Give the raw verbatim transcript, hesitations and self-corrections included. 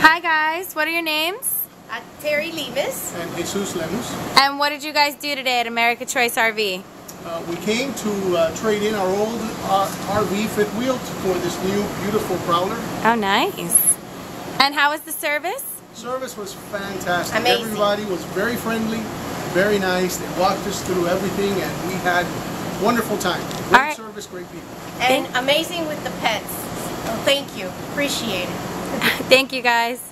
Hi guys, what are your names? Uh, Terry Levis. And Jesus Lemus. And what did you guys do today at America Choice R V? Uh, we came to uh, trade in our old uh, R V fifth wheel for this new beautiful Prowler. Oh nice. And how was the service? Service was fantastic. Amazing. Everybody was very friendly, very nice. They walked us through everything and we had a wonderful time. Great right. service, great people. And amazing with the pets. Thank you. Appreciate it. Thank you guys.